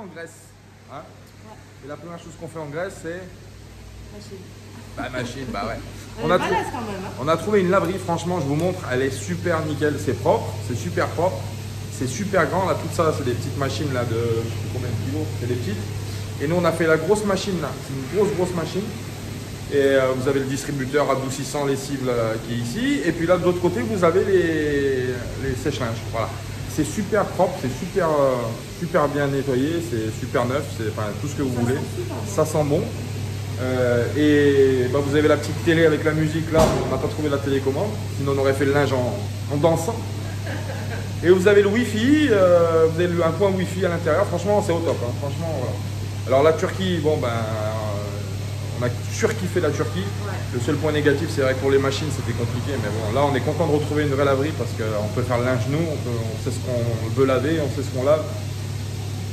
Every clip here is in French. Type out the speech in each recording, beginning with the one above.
en Grèce. Hein? Ouais. Et la première chose qu'on fait en Grèce, c'est... Machine. Bah machine, bah ouais. On a, quand même, hein. On a trouvé une laverie, franchement, je vous montre, elle est super nickel, c'est propre, c'est super propre, c'est super grand, là, tout ça, c'est des petites machines, là, de je sais combien de kilos, c'est des petites. Et nous, on a fait la grosse machine, là, c'est une grosse machine. Et vous avez le distributeur adoucissant lessive qui est ici. Et puis là, de l'autre côté, vous avez les sèche-linges, voilà. C'est super propre, c'est super, super bien nettoyé, c'est super neuf, c'est enfin, tout ce que vous voulez, ça sent bon. Et bah, vous avez la petite télé avec la musique là, on n'a pas trouvé la télécommande, sinon on aurait fait le linge en dansant. Et vous avez le wifi, vous avez un point wifi à l'intérieur, franchement c'est au top, hein. Franchement, voilà. Alors la Turquie, bon ben, on a surkiffé la Turquie, ouais. Le seul point négatif c'est vrai que pour les machines c'était compliqué, mais bon là on est content de retrouver une vraie laverie parce qu'on peut faire le linge nous, on sait ce qu'on veut laver, on sait ce qu'on lave.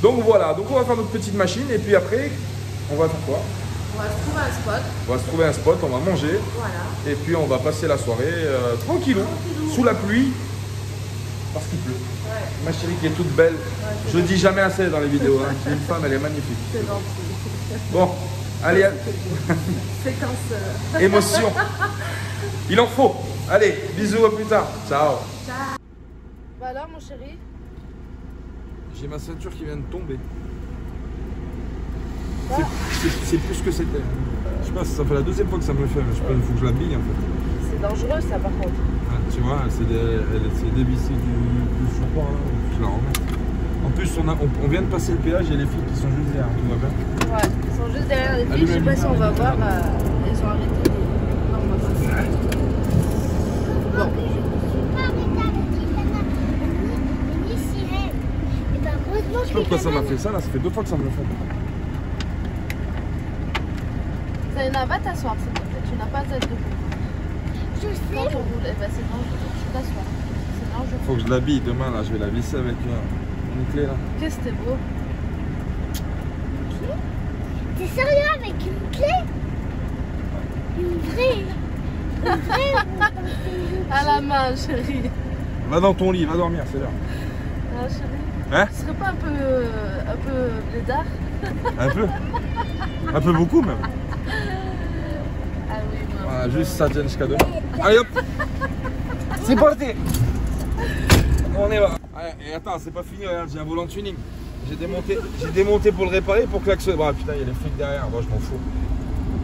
Donc voilà, donc on va faire notre petite machine et puis après on va faire quoi? On va se trouver un spot. On va se trouver un spot, on va manger. Voilà. Et puis on va passer la soirée tranquillou, sous la pluie, parce qu'il pleut. Ouais. Ma chérie qui est toute belle. Ouais, je ne dis jamais assez dans les vidéos. Hein. Une femme, elle est magnifique. C'est gentil. Bon, allez. Séquence. Émotion. Il en faut. Allez, bisous, à plus tard. Ciao. Ciao. Bah alors, mon chéri. J'ai ma ceinture qui vient de tomber. C'est plus ce que c'était. Je sais pas, ça fait la deuxième fois que ça me le fait. Je sais pas, il faut que je l'habille en fait. C'est dangereux ça par contre. Ah, tu vois, c'est dévissé du support. Hein. Je la remets. En plus, on vient de passer le péage et les filles qui sont juste derrière. Tout va bien. Ouais, ils sont juste derrière les filles. Allumez, je sais pas si on va voir. Elles sont arrêtées. Non, on va pas. Bon. Je sais pas pourquoi ça m'a fait ça là. Ça fait deux fois que ça me le fait. Tu n'as pas t'asseoir, s'il te plaît, tu n'as pas à être debout. Je sais. Quand on roule, eh ben c'est dangereux, tu t'assois. C'est dangereux. Faut que je l'habille demain, là, je vais la visser avec une clé là. Qu'est-ce que c'était beau. Ok. T'es sérieux avec une clé? Une vraie. Une vraie. À la main, chérie. Va dans ton lit, va dormir, c'est l'heure. Ah, chérie. Hein? Tu serais pas un peu blédard? Un peu? Un peu beaucoup même. Voilà, juste ça tient jusqu'à demain. Allez hop. C'est parti. On est là. Allez, et attends, c'est pas fini, regarde, j'ai un volant tuning. J'ai démonté pour le réparer, pour klaxonner. Bah putain, il y a les flics derrière, moi je m'en fous.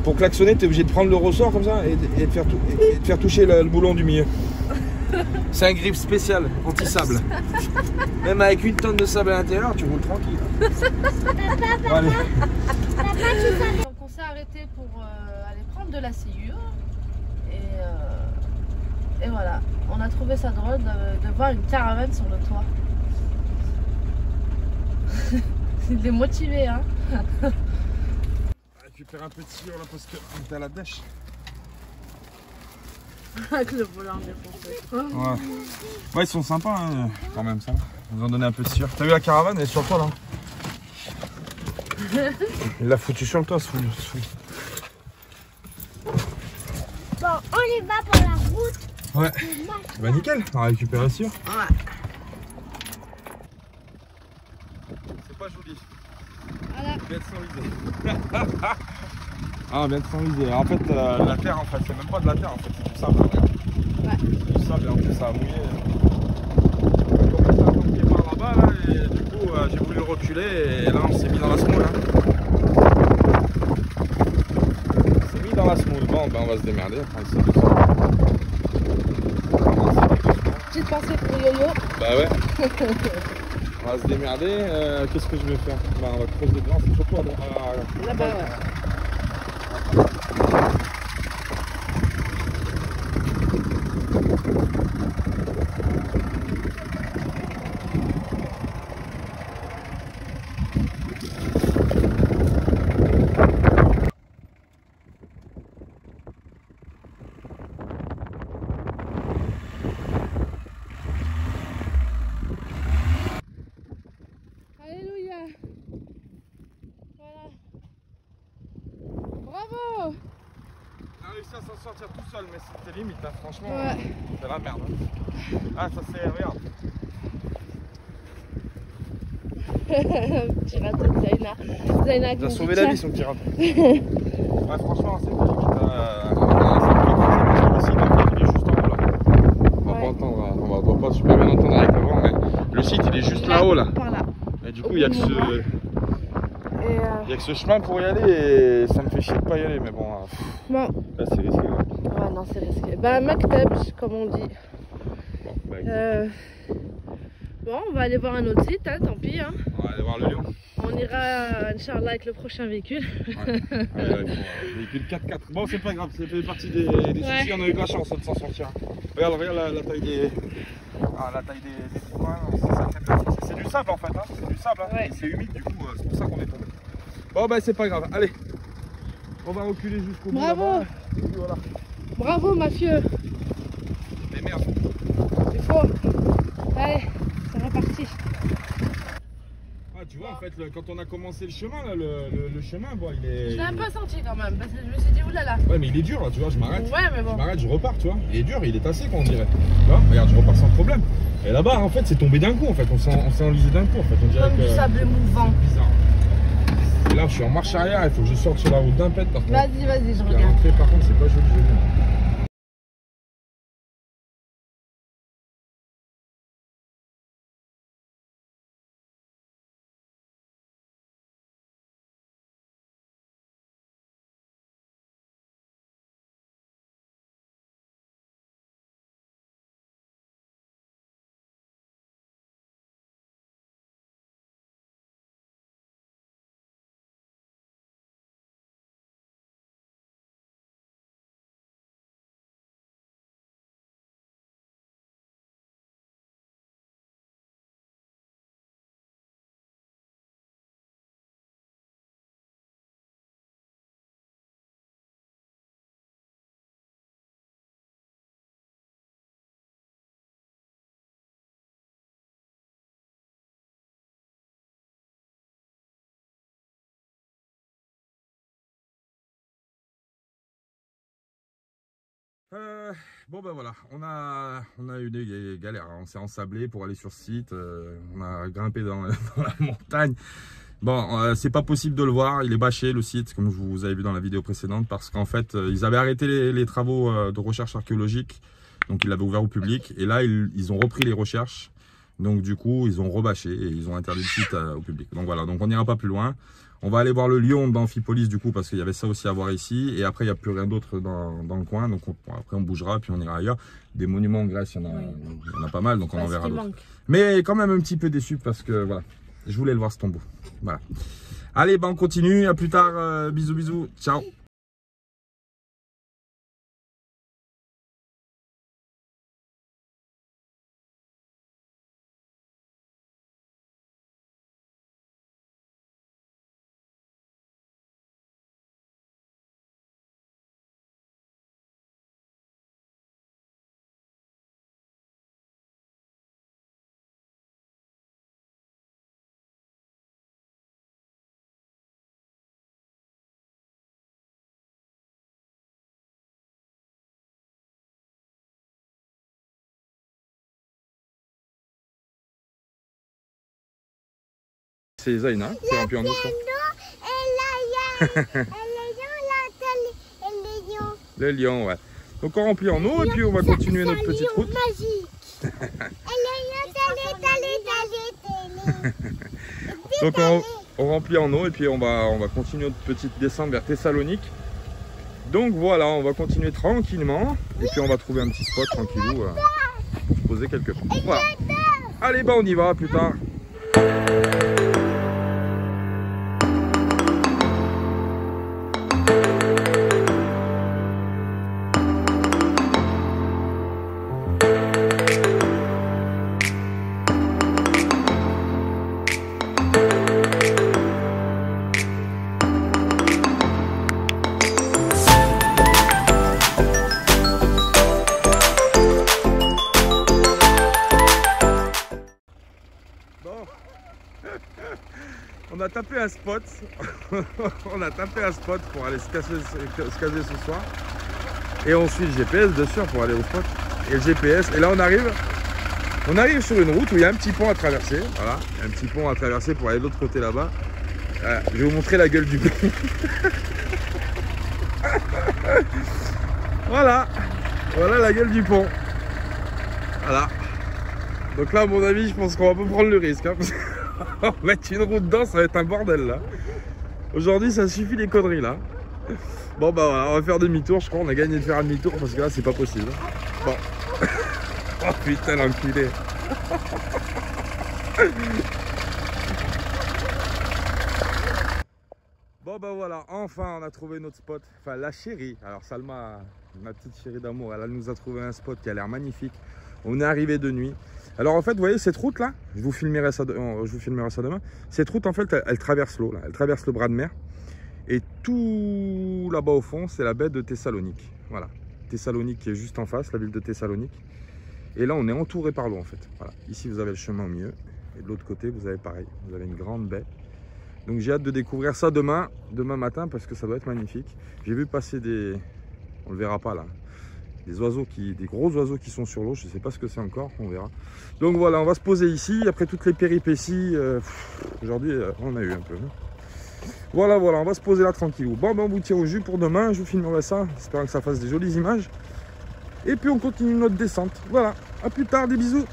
Pour klaxonner, t'es obligé de prendre le ressort comme ça et de faire toucher le boulon du milieu. C'est un grip spécial, anti-sable. Même avec une tonne de sable à l'intérieur, tu roules tranquille. Papa, donc on s'est arrêté pour aller prendre de la sciure et voilà, on a trouvé ça drôle de voir une caravane sur le toit. Il est motivé, hein. Récupère un peu de sciure là parce que t'as la dèche. Avec le volant défoncé. Ouais. Ouais, ils sont sympas hein, quand même ça. Ils nous ont donné un peu de sciure. T'as vu la caravane, elle est sur le toit là. Il l'a foutu sur le toit, ce fou. Bon, on les va pour la route. Ouais. Bah nickel, on va récupérer sûr. Ouais. C'est pas joli. Voilà. Bien de s'enliser. Ah, bien de s'enliser. En fait, la terre, en fait, c'est même pas de la terre, en fait, c'est du sable. Ouais. C'est du sable et en fait, ça a mouillé. J'ai voulu reculer et là on s'est mis dans la smoule. Hein. On s'est mis dans la smoule. Bon ben on va se démerder. Petite pensée pour Yoyo. Bah ouais. On va se démerder. Qu'est-ce que je vais faire? Bah on va creuser dedans, c'est surtout à droite. Là-bas ouais. Sortir tout seul, mais c'était limite, hein. Franchement, ouais. C'est la merde. Hein. Ah, ça c'est, regarde. Petit râteau de Zaina. Zaina qui a sauvé la vie, son petit râteau. Ouais, franchement, c'est pas tout il est juste en haut là. On va pas entendre, on va pas super bien entendre avec le vent, mais le site il est juste là-haut là. Par là. Et du coup, il n'y a que ce. Il n'y a que ce chemin pour y aller et ça me fait chier de pas y aller, mais bon. Là, c'est risqué. Ouais, ah, non, c'est risqué. Bah, Maktab, comme on dit. Bon, bah, bon, on va aller voir un autre site, hein, tant pis. Hein. On va aller voir le lion. On ira, Inch'Allah, avec le prochain véhicule. Ouais. Véhicule 4x4. Bon, c'est pas grave, ça fait partie des soucis. On a eu de la chance de s'en sortir. Regarde, la taille des. Ah, la taille des points, c'est du sable en fait, hein. C'est du sable, hein. Ouais. C'est humide du coup, c'est pour ça qu'on est tombé. Bon bah c'est pas grave, allez, on va reculer jusqu'au bout. Bravo. Et puis, voilà. Bravo Mathieu. Mais merde. C'est faux. Allez, c'est reparti. Ah tu vois en fait, quand on a commencé le chemin, là, le chemin, bon, il est... Je l'ai un peu senti quand même, parce que je me suis dit oulala. Ouais mais il est dur là, tu vois, je m'arrête. Ouais mais bon. Je m'arrête, je repars, tu vois. Il est dur, il est tassé quoi on dirait. Tu vois, regarde, je repars sans problème. Et là-bas en fait, c'est tombé d'un coup en fait, on s'est enlisé d'un coup en fait. On dirait comme que... du sable mouvant. Bizarre. Là je suis en marche arrière, il faut que je sorte sur la route d'un pet par contre. Vas-y, vas-y, je regarde. Après, par contre, c'est pas joli, bon ben voilà, on a eu des galères, on s'est ensablé pour aller sur site, on a grimpé dans la montagne. Bon, c'est pas possible de le voir, il est bâché le site, comme vous avez vu dans la vidéo précédente, parce qu'en fait, ils avaient arrêté les travaux de recherche archéologique, donc ils l'avaient ouvert au public, et là, ils ont repris les recherches, donc du coup, ils ont rebâché et ils ont interdit le site au public. Donc voilà, donc on n'ira pas plus loin. On va aller voir le lion d'Amphipolis du coup parce qu'il y avait ça aussi à voir ici. Et après il n'y a plus rien d'autre dans le coin. Donc après on bougera puis on ira ailleurs. Des monuments en Grèce, il y en a pas mal donc on en verra d'autres. Mais quand même un petit peu déçu parce que voilà, je voulais le voir ce tombeau. Voilà. Allez bah on continue, à plus tard, bisous bisous, ciao. C'est Zaina, c'est un peu en douceur. Le lion, ouais. Donc on remplit en eau et puis on va continuer notre petite route. Donc on remplit en eau et puis on va continuer notre petite descente vers Thessalonique. Donc voilà, on va continuer tranquillement et puis on va trouver un petit spot tranquillou pour se poser quelque part. Voilà. Allez, bah on y va, à plus tard. Spot. On a tapé un spot pour aller se caser ce soir et on suit le GPS bien sûr pour aller au spot et le GPS et là on arrive On arrive sur une route où il y a un petit pont à traverser. Voilà, un petit pont à traverser pour aller de l'autre côté là-bas. Voilà, je vais vous montrer la gueule du pont. Voilà, voilà la gueule du pont. Voilà. Donc là, à mon avis, je pense qu'on va pas prendre le risque. Hein, parce qu'on mettre une route dedans, ça va être un bordel là. Aujourd'hui, ça suffit les conneries là. Bon bah voilà, on va faire demi-tour, je crois. On a gagné de faire un demi-tour parce que là, c'est pas possible. Bon. Oh putain, l'enculé. Bon bah voilà, enfin on a trouvé notre spot. Enfin la chérie, alors Salma, ma petite chérie d'amour, elle nous a trouvé un spot qui a l'air magnifique. On est arrivé de nuit. Alors en fait, vous voyez cette route là, je vous filmerai ça demain. Cette route en fait, elle traverse l'eau, elle traverse le bras de mer. Et tout là-bas au fond, c'est la baie de Thessalonique. Voilà, Thessalonique qui est juste en face, la ville de Thessalonique. Et là, on est entouré par l'eau en fait. Voilà. Ici, vous avez le chemin au milieu. Et de l'autre côté, vous avez pareil. Vous avez une grande baie. Donc, j'ai hâte de découvrir ça demain matin, parce que ça doit être magnifique. J'ai vu passer des... On le verra pas là. Des oiseaux, des gros oiseaux qui sont sur l'eau. Je ne sais pas ce que c'est encore. On verra. Donc, voilà. On va se poser ici. Après toutes les péripéties, aujourd'hui, on a eu un peu. Voilà, voilà. On va se poser là tranquillou. Bon, ben, on vous tire au jus pour demain. Je vous filmerai ça. J'espère que ça fasse des jolies images. Et puis on continue notre descente. Voilà, à plus tard, des bisous.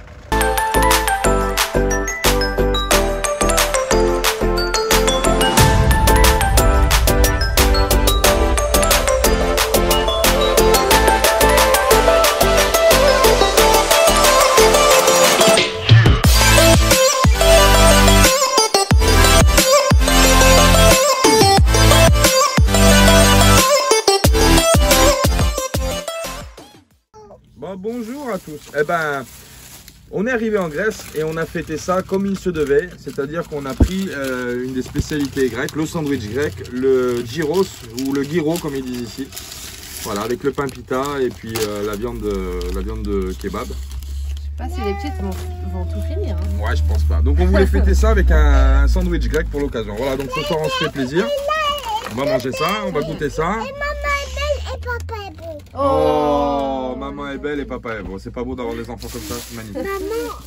Bonjour à tous. Eh ben, on est arrivé en Grèce et on a fêté ça comme il se devait, c'est-à-dire qu'on a pris une des spécialités grecques, le sandwich grec, le gyros ou le gyro comme ils disent ici. Voilà, avec le pain pita et puis la viande de kebab. Je sais pas si les petites vont tout finir. Hein. Ouais, je pense pas. Donc on voulait fêter ça avec un sandwich grec pour l'occasion. Voilà, donc ce soir on se fait plaisir. On va manger ça, on va goûter ça. Oh, maman est belle et papa est beau. C'est pas beau d'avoir des enfants comme ça, c'est magnifique. Maman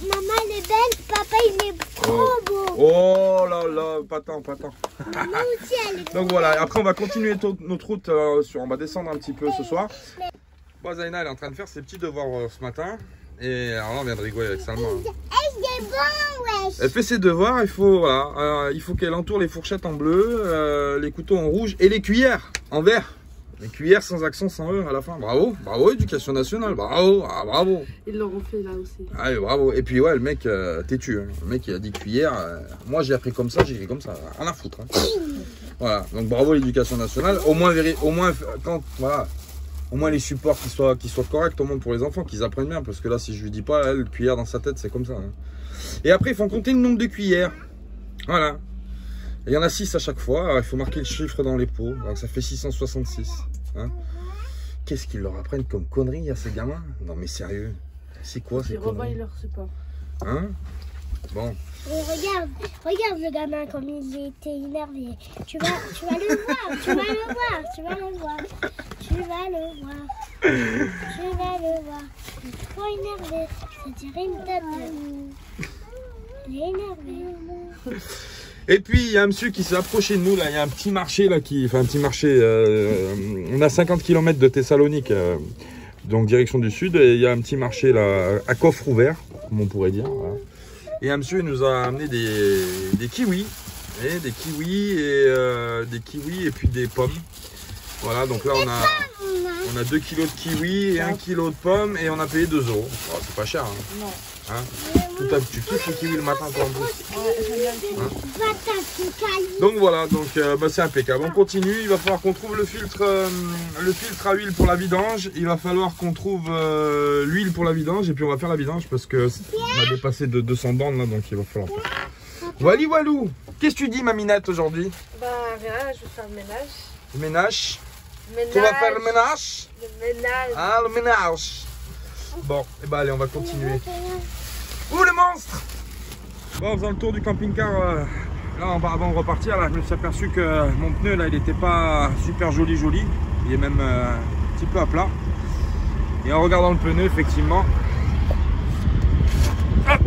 elle est belle, papa il est trop beau. Oh là là, pas tant. Maman aussi elle est belle. Donc voilà, après on va continuer notre route, on va descendre un petit peu ce soir. Bon, Zaina elle est en train de faire ses petits devoirs ce matin. Et alors là on vient de rigoler avec Salma. Elle fait ses devoirs, il faut qu'elle entoure les fourchettes en bleu, les couteaux en rouge et les cuillères en vert. Les cuillères sans accent, sans E à la fin. Bravo, bravo, éducation nationale, bravo, ah, bravo. Ils l'auront fait là aussi. Ah oui, bravo. Et puis ouais, le mec têtu, hein. Le mec il a dit cuillère, moi j'ai appris comme ça, j'ai écrit comme ça, rien à foutre. Hein. Voilà, donc bravo l'éducation nationale, au moins les supports qui soient corrects au moins pour les enfants, qu'ils apprennent bien, parce que là si je lui dis pas, elle, cuillère dans sa tête c'est comme ça. Hein. Et après ils font compter le nombre de cuillères, voilà. Il y en a 6 à chaque fois, il faut marquer le chiffre dans les pots, donc ça fait 666. Hein. Qu'est-ce qu'ils leur apprennent comme conneries à ces gamins? Non mais sérieux, c'est quoi ces conneries? Ils revoient leur support. Hein? Bon. Mais regarde le gamin comme il était énervé. Tu vas le voir, tu vas le voir. Il est trop énervé, je te dirais une tête de... Il est énervé. Et puis il y a un monsieur qui s'est approché de nous là, il y a un petit marché là qui, enfin un petit marché, on a 50 km de Thessalonique, donc direction du sud, et il y a un petit marché là, à coffre ouvert, comme on pourrait dire. Voilà. Et un monsieur il nous a amené des kiwis et puis des pommes. Voilà, donc là on a 2 kg de kiwis et 1 kg de pommes et on a payé 2 euros. Oh, c'est pas cher. Hein. Non. Hein, tu kiffes le kiwi le matin pour en plus. Donc voilà, donc bah, c'est impeccable. On continue, il va falloir qu'on trouve le filtre à huile pour la vidange. Il va falloir qu'on trouve l'huile pour la vidange. Et puis on va faire la vidange parce que on a dépassé de 200 bandes là, donc il va falloir faire. Wally Walou, qu'est-ce que tu dis maminette aujourd'hui? Bah rien, je vais faire le ménage. Le ménage? Tu vas faire le ménage? Le ménage. Ah le ménage. Bon, et bah allez, on va continuer. Ouh, le monstre! Bon, en faisant le tour du camping-car, là, avant de repartir, là, je me suis aperçu que mon pneu, là, il n'était pas super joli. Il est même un petit peu à plat. Et en regardant le pneu, effectivement, hop,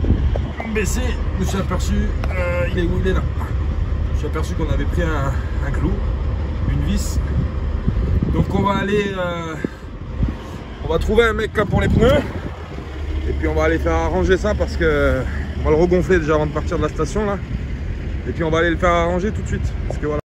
baissé, je me suis aperçu, il est où? Il est là. Je me suis aperçu qu'on avait pris un clou, une vis. Donc on va aller, on va trouver un mec là pour les pneus. Et puis on va aller faire arranger ça parce que on va le regonfler déjà avant de partir de la station là. Et puis on va aller le faire arranger tout de suite. Parce que voilà.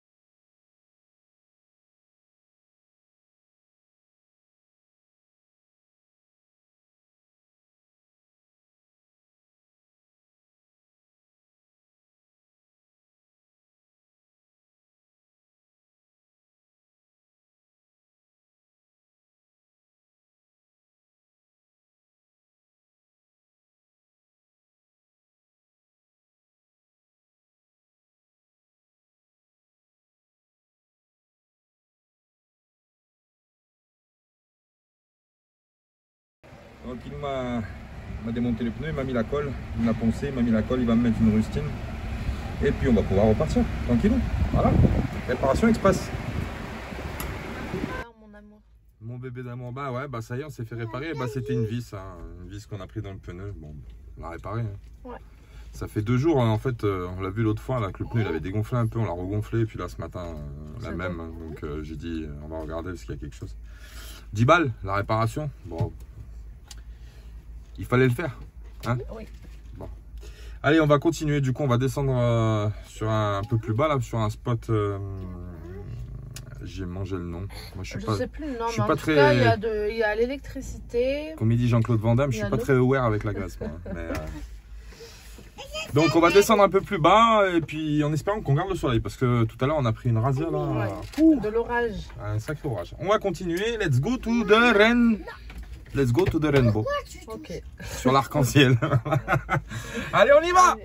Donc il m'a démonté les pneus, il m'a mis la colle, il m'a poncé, il m'a mis la colle, il va me mettre une rustine. Et puis on va pouvoir repartir, tranquillou. Voilà, réparation express. Mon amour. Mon bébé d'amour, bah ouais, bah ça y est, on s'est fait réparer. Bah c'était une vis, hein. Une vis qu'on a pris dans le pneu. Bon, on l'a réparée. Hein. Ouais. Ça fait 2 jours, hein, en fait, on l'a vu l'autre fois, là, que le pneu il avait dégonflé un peu, on l'a regonflé. Et puis là ce matin, la même, donc j'ai dit, on va regarder parce qu'il y a quelque chose. 10 balles, la réparation, bon. Il fallait le faire, hein? Oui. Bon. Allez, on va continuer. Du coup, on va descendre sur un peu plus bas, là, sur un spot. J'ai mangé le nom. Moi, je sais plus, je suis pas très. Il y a l'électricité. Comme il dit Jean-Claude Van Damme, je suis pas très aware avec la glace. Moi, hein. Mais, donc, on va descendre un peu plus bas et puis en espérant qu'on garde le soleil parce que tout à l'heure, on a pris une rasière là. Ouais. Ouh, de l'orage. Un sacré orage. On va continuer. Let's go to the rain. Let's go to the rainbow. Okay. Sur l'arc-en-ciel. Allez, on y va.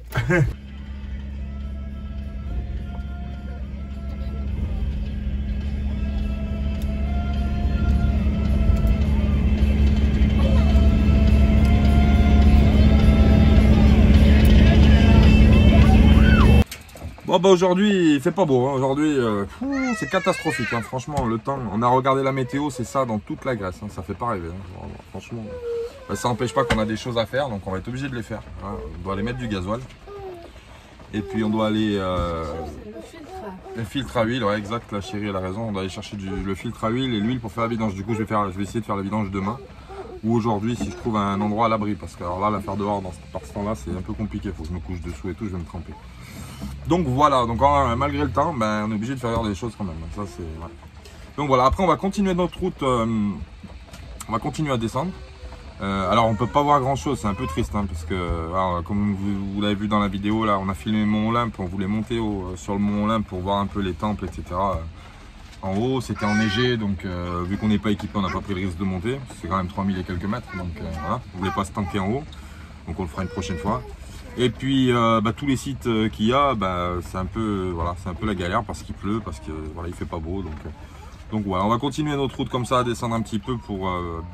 Bon, bah aujourd'hui, il fait pas beau. Hein. Aujourd'hui, c'est catastrophique. Hein. Franchement, le temps, on a regardé la météo, c'est ça dans toute la Grèce. Hein. Ça fait pas rêver. Hein. Franchement, bah, ça n'empêche pas qu'on a des choses à faire, donc on va être obligé de les faire. Hein. On doit aller mettre du gasoil. Et puis, on doit aller. Le filtre à huile, ouais, exact, la chérie, elle a raison. On doit aller chercher le filtre à huile et l'huile pour faire la vidange. Du coup, je vais essayer de faire la vidange demain. Ou aujourd'hui, si je trouve un endroit à l'abri. Parce que alors là, la faire dehors par ce temps-là, c'est un peu compliqué. Faut que je me couche dessous et tout, je vais me tremper. Donc voilà, donc malgré le temps, ben, on est obligé de faire des choses quand même. Ça, c'est, ouais. Donc voilà, après on va continuer notre route, on va continuer à descendre. Alors on peut pas voir grand chose, c'est un peu triste, hein, parce que alors, comme vous l'avez vu dans la vidéo, là, on a filmé Mont Olympe, on voulait monter sur le Mont Olympe pour voir un peu les temples, etc. En haut, c'était enneigé, donc vu qu'on n'est pas équipé, on n'a pas pris le risque de monter. C'est quand même 3000 et quelques mètres, donc voilà, on voulait pas se tanker en haut. Donc on le fera une prochaine fois. Et puis bah, tous les sites qu'il y a, bah, c'est un peu voilà, c'est un peu la galère parce qu'il pleut, parce que voilà, il fait pas beau. Donc voilà, on va continuer notre route comme ça, à descendre un petit peu pour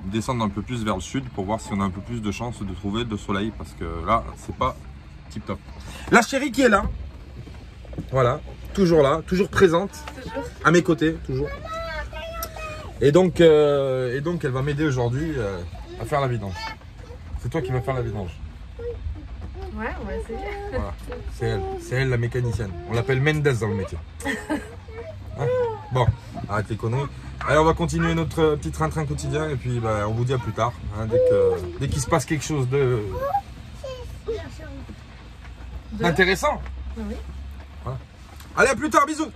descendre un peu plus vers le sud pour voir si on a un peu plus de chance de trouver de soleil parce que là, c'est pas tip top. La chérie qui est là, voilà, toujours là, toujours présente, à mes côtés, toujours. Et donc elle va m'aider aujourd'hui à faire la vidange. C'est toi qui vas faire la vidange. Ouais, on va essayer. Voilà. C'est elle la mécanicienne. On l'appelle Mendes dans le métier. Hein? Bon, arrête les conneries. Allez, on va continuer notre petit train-train quotidien et puis bah, on vous dit à plus tard. Hein, dès qu'il se passe quelque chose d'intéressant. Oui. Voilà. Allez, à plus tard, bisous.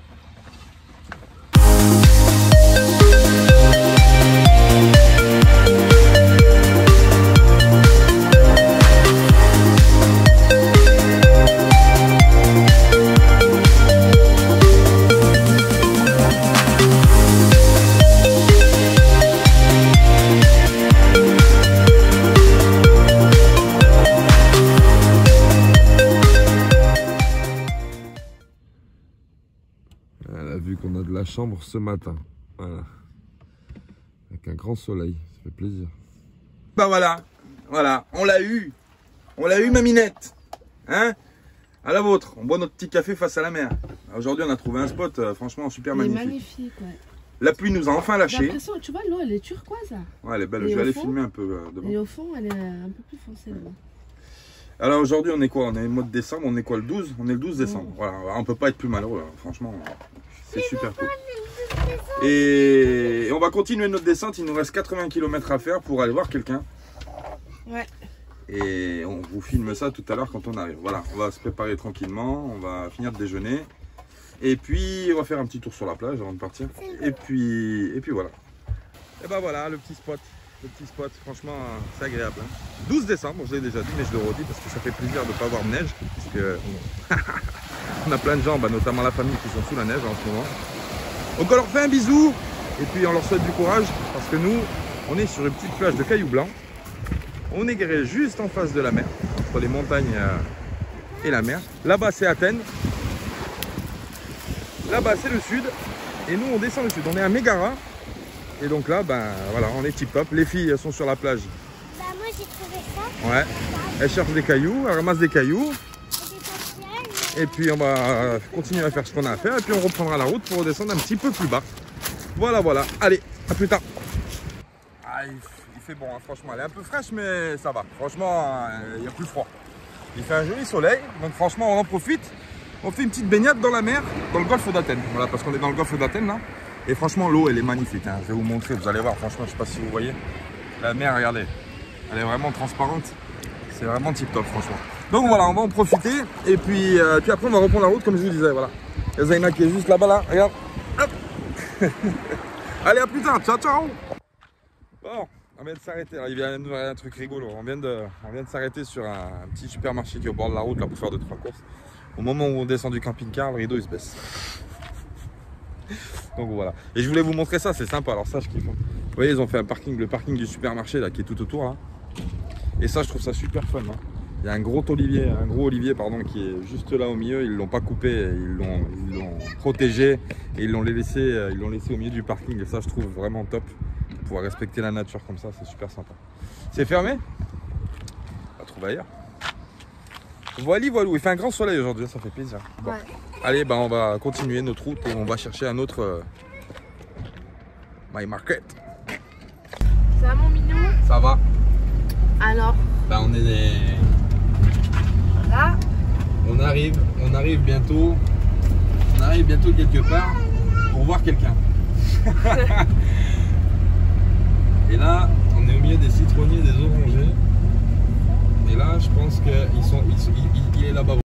Chambre ce matin, voilà, avec un grand soleil, ça fait plaisir. Bah voilà, on l'a eu ma minette, hein, à la vôtre. On boit notre petit café face à la mer. Aujourd'hui, on a trouvé un spot, franchement, super magnifique. Ouais. La pluie nous a enfin lâché. Tu vois, l'eau, elle est turquoise. Ouais, elle est belle. Je vais aller filmer un peu devant. Et au fond, elle est un peu plus foncée. Ouais. Alors aujourd'hui, on est quoi? On est le mois de décembre, on est quoi, le 12? On est le 12 décembre. Voilà, on peut pas être plus malheureux, hein. Franchement, c'est super cool. Et on va continuer notre descente, il nous reste 80 km à faire pour aller voir quelqu'un. Ouais. Et on vous filme ça tout à l'heure quand on arrive. Voilà, on va se préparer tranquillement, on va finir de déjeuner. Et puis on va faire un petit tour sur la plage avant de partir. Et puis voilà. Et ben voilà, le petit spot. Le petit spot, franchement, c'est agréable. Hein. 12 décembre, je l'ai déjà dit, mais je le redis parce que ça fait plaisir de ne pas avoir de neige. Puisque on a plein de gens, notamment la famille, qui sont sous la neige en ce moment. Donc on leur fait un bisou et puis on leur souhaite du courage parce que nous, on est sur une petite plage de cailloux blancs. On est garé juste en face de la mer, entre les montagnes et la mer. Là-bas, c'est Athènes. Là-bas, c'est le sud. Et nous, on descend le sud. On est à Mégara. Et donc là, voilà, on est tip-top. Les filles sont sur la plage. Bah, moi, j'ai trouvé ça. Ouais. Elles cherchent des cailloux, elles ramassent des cailloux. Et puis, on va continuer à faire ce qu'on a à faire. Et puis, on reprendra la route pour redescendre un petit peu plus bas. Voilà, voilà. Allez, à plus tard. Ah, il fait bon, hein, franchement. Elle est un peu fraîche, mais ça va. Franchement, il n'y a plus froid. Il fait un joli soleil. Donc, franchement, on en profite. On fait une petite baignade dans la mer, dans le golfe d'Athènes. Voilà, parce qu'on est dans le golfe d'Athènes, là. Et franchement, l'eau, elle est magnifique. Hein. Je vais vous montrer, vous allez voir. Franchement, je sais pas si vous voyez. La mer, regardez. Elle est vraiment transparente. C'est vraiment tip-top, franchement. Donc voilà, on va en profiter. Et puis, après, on va reprendre la route, comme je vous disais. Voilà. Il y a Zaina qui est juste là-bas, là. Regarde. Hop. Allez, à plus tard. Ciao, ciao. Bon, on vient de s'arrêter. Il vient de faire un truc rigolo. On vient de s'arrêter sur un petit supermarché qui est au bord de la route, là, pour faire 2-3 courses. Au moment où on descend du camping-car, le rideau, il se baisse. Donc voilà. Et je voulais vous montrer ça, c'est sympa. Alors ça, je kiffe. Vous voyez, ils ont fait un parking, le parking du supermarché là, qui est tout autour. Hein. Et ça, je trouve ça super fun. Hein. Il y a un gros olivier, qui est juste là au milieu. Ils l'ont pas coupé, ils l'ont protégé et ils l'ont laissé au milieu du parking. Et ça, je trouve vraiment top. Pouvoir respecter la nature comme ça, c'est super sympa. C'est fermé. On va trouver ailleurs. Voilà, voilà. Il fait un grand soleil aujourd'hui, ça fait plaisir. Bon. Ouais. Allez, on va continuer notre route et on va chercher un autre My Market. Ça va, mon minou? Ça va. Alors on est des... Là on arrive bientôt. On arrive bientôt quelque part pour voir quelqu'un. Et là, on est au milieu des citronniers, des orangers. Et là, je pense qu'il est là-bas.